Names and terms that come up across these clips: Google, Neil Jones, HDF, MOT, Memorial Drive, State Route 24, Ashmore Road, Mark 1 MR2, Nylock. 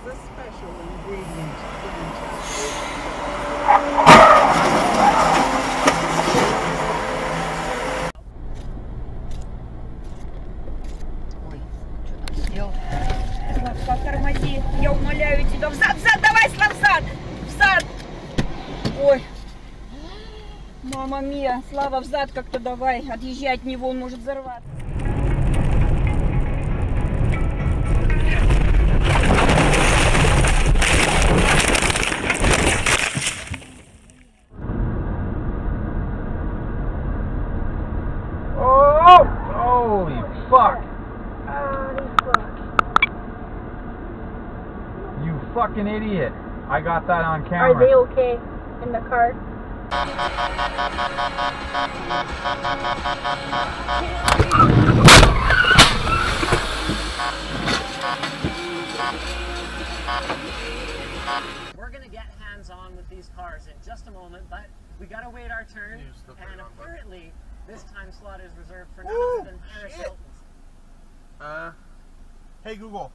is a special ingredient in chocolate. Ой, что там съел? Славка, тормози, я умоляю тебя. Взад, давай, Слав, взад. Ой. Мама мия, Слава, взад как-то давай. Отъезжай от него, он может взорваться. Fucking idiot. I got that on camera. Are they okay in the car? We're gonna get hands-on with these cars in just a moment, but we gotta wait our turn, and apparently this time slot is reserved for none other than Paris Hilton's. Hey Google.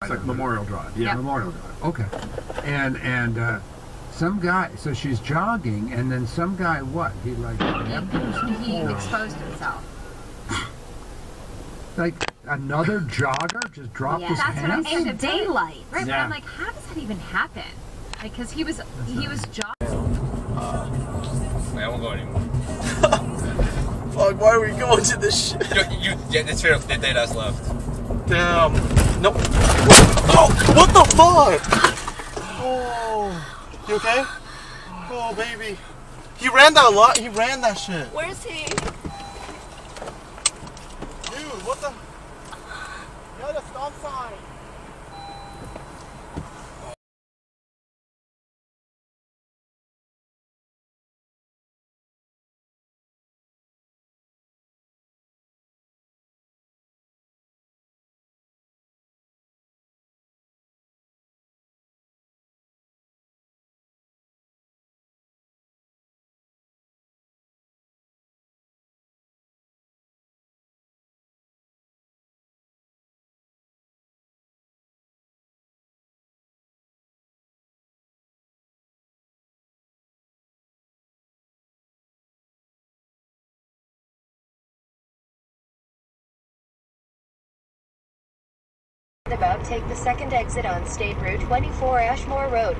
It's like Memorial Drive. Yeah, Memorial Drive. Okay. And some guy, so she's jogging, and then some guy, what? He like he exposed himself. Like another jogger just dropped his hands? That's in daylight, right? Yeah. But I'm like, how does that even happen? Like, because he was jogging. I won't go anymore. Fuck! Why are we going to this shit? Yeah, that's fair. That day that's left. Damn. Nope. Oh, what the fuck? Oh, you okay? Oh, baby. He ran that lot. He ran that shit. Where is he? Dude, what the? You're the stop sign. About take the second exit on State Route 24, Ashmore Road.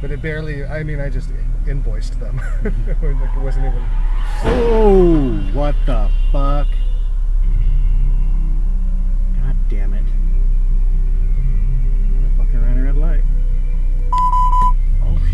But it barely, I mean, I just invoiced them. Like it wasn't even... Oh, what the fuck? God damn it. I fucking ran a red light. Oh,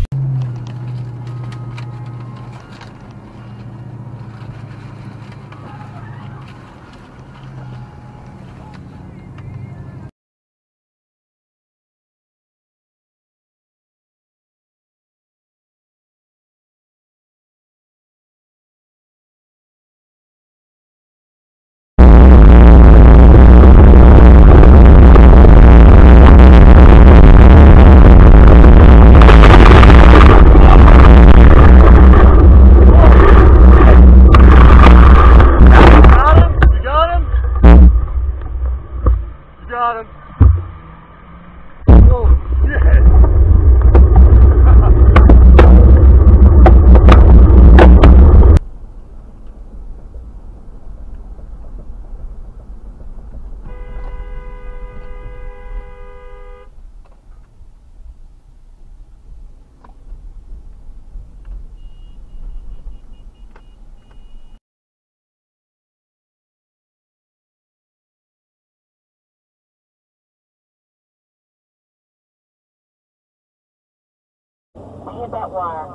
I hit that wire.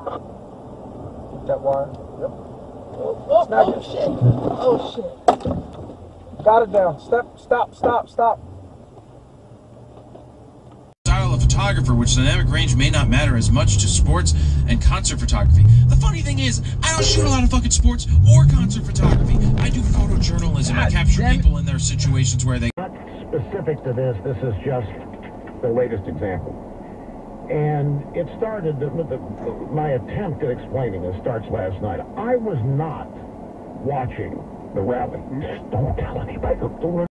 That wire? Yep. Oh, snap it. Shit. Oh, shit. Got it down. Stop. Style of photographer, which dynamic range may not matter as much to sports and concert photography. The funny thing is, I don't shoot a lot of fucking sports or concert photography. I do photojournalism. I capture people in their situations where they... Not specific to this. This is just the latest example. And it started, my attempt at explaining this starts last night. I was not watching the rally. Just don't tell anybody. Don't.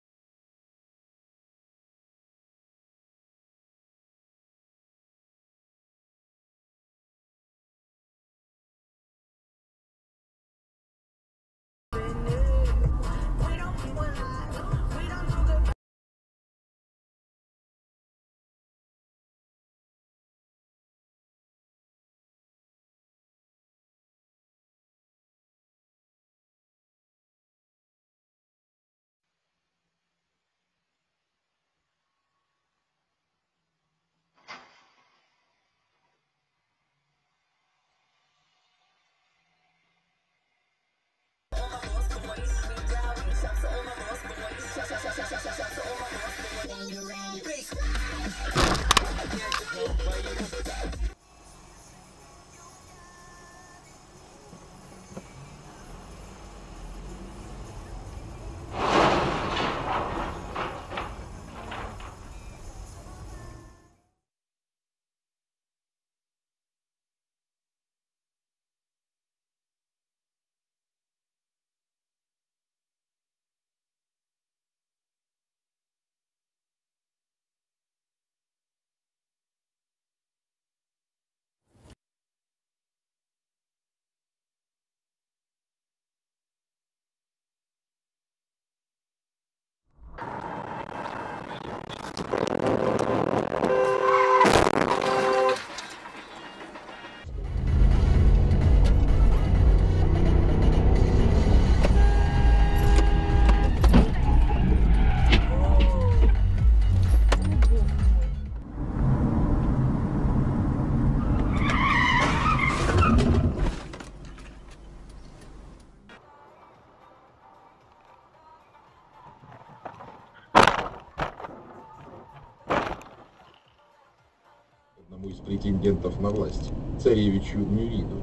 одному из претендентов на власть, царевичу Нюриду,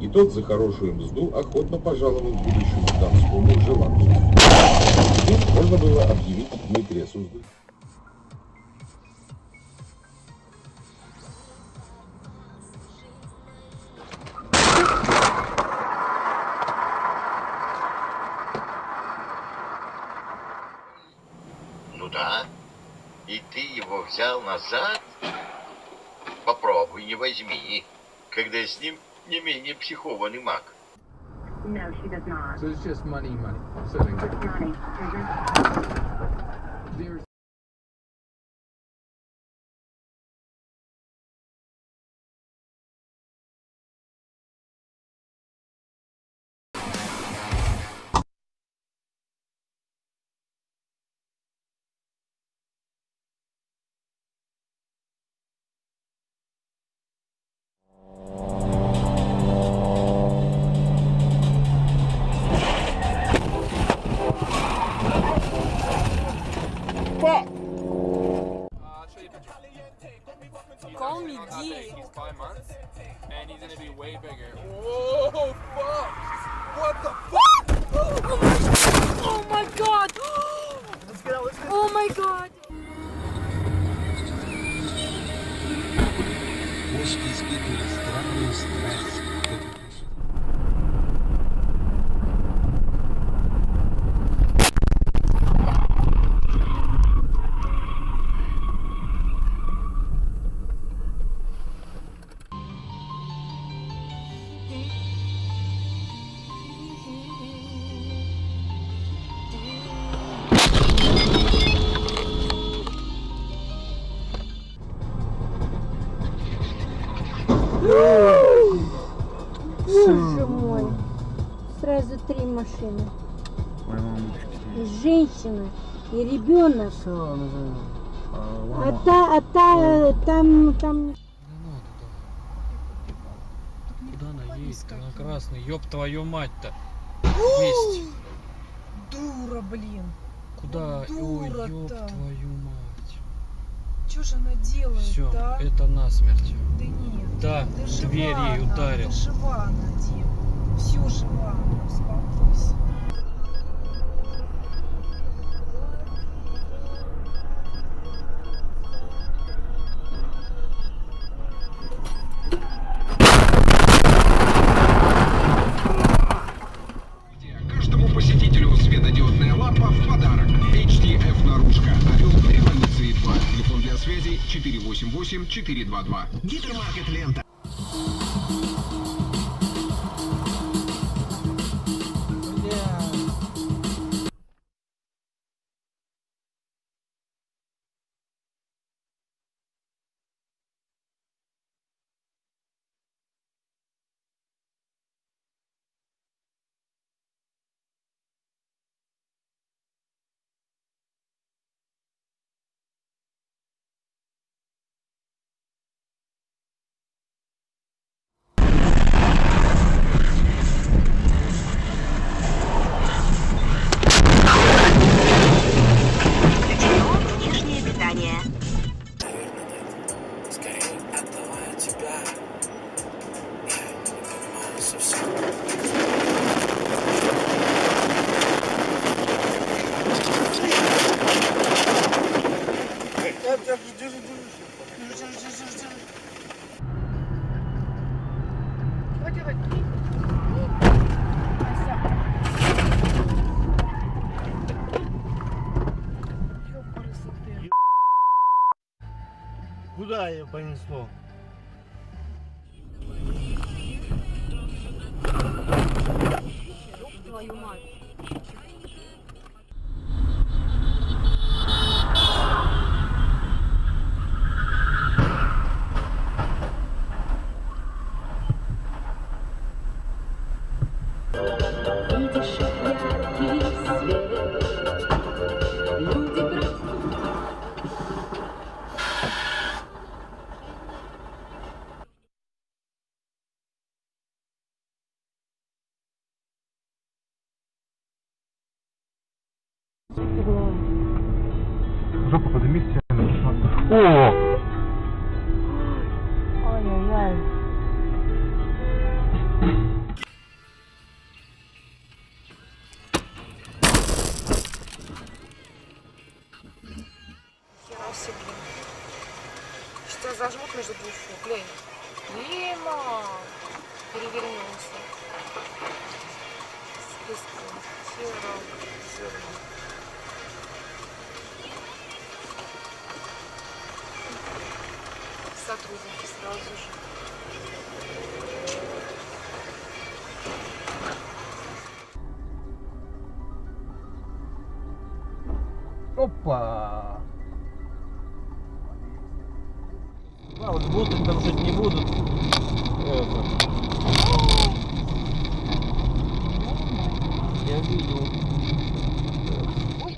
и тот за хорошую мзду охотно пожаловал будущему дамскому желанцу. Здесь можно было объявить Дмитрия Суздаль. Ну да, и ты его взял назад? Попробуй, не возьми, когда с ним не менее психованный маг. No, she does not. So it's just money. So it's money. There's... Машина. Женщина и ребенок. Там. Куда она едет-то? Она красная. Ёб твою мать-то. Вместе. Дура, блин. Куда? Ой, ёб твою мать. Чё же она делает? Все, да? Это насмерть. Да нет. Да, да дверь ей ударил. Да жива она, Дим. Всё жива. Успокойся. Каждому посетителю светодиодная лампа в подарок. HDF наружка. Орел революции 2. Телефон для связи 488-422. Гипермаркет Лента. Куда ее понесло? Ёб твою мать. Жопу подними, все. О! Ничего себе. Что за жмут между двух фу? Глянь. Лима! Перевернулся. С листком. Зерно. Сотрудники сразу же. Опа! Да, вот будут там жить, не будут. Это. Я видел. Ой.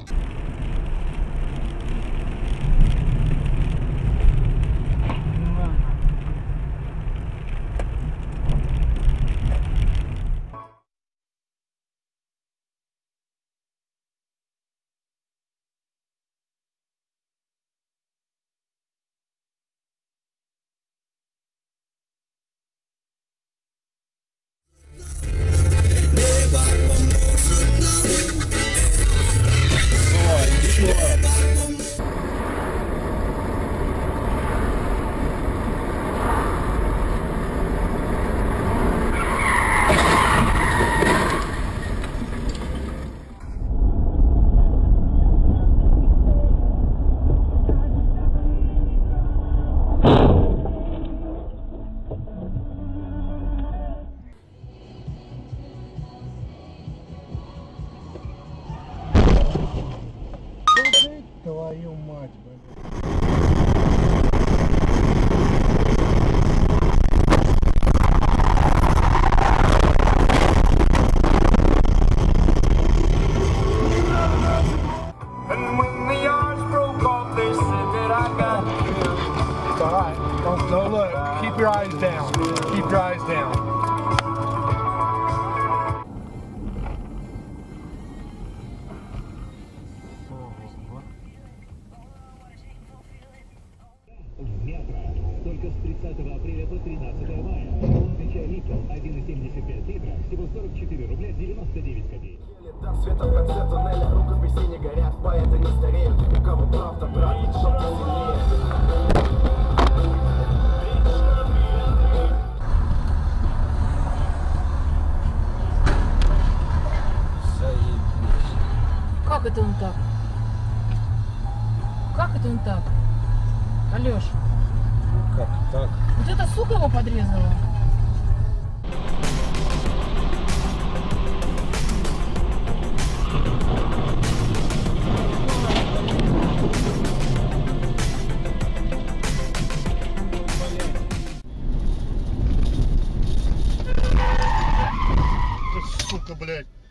Блять.